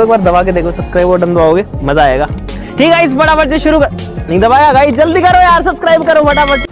तो एक बार दबा के देखो, सब्सक्राइब बटन दबाओगे मजा आएगा। ठीक है, इस फटाफट से शुरू कर, नहीं दबाया गाइस जल्दी करो यार, सब्सक्राइब करो फटाफट।